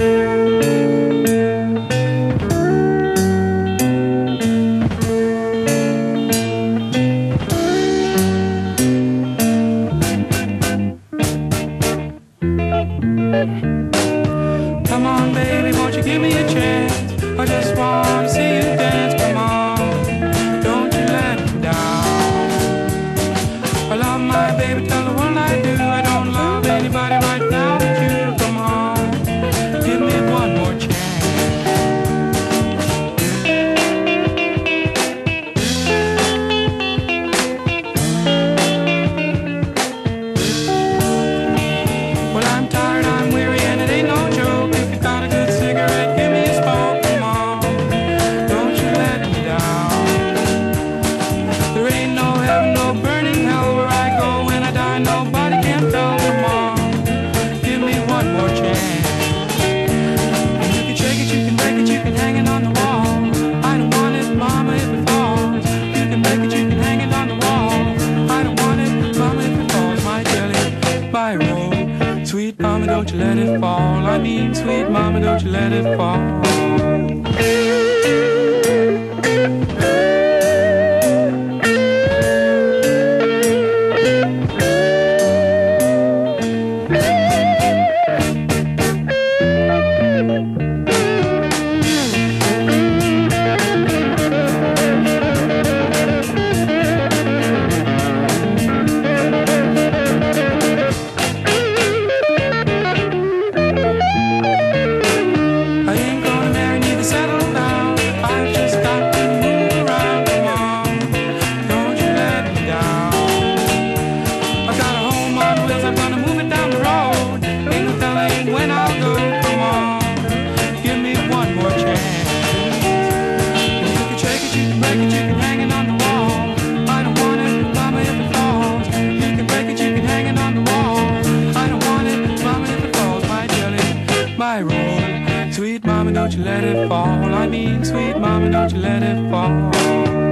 Come on, baby, won't you give me a chance? I just want to see you dance. Come on, don't you let me down. I love my baby, tell her what I do. I don't love anybody right now but you. Come on, give me one more chance. Well, I'm tired, I'm weary. Sweet mama, don't you let it fall. I mean, sweet mama, don't you let it fall. Sweet mama, don't you let it fall. I mean, sweet mama, don't you let it fall.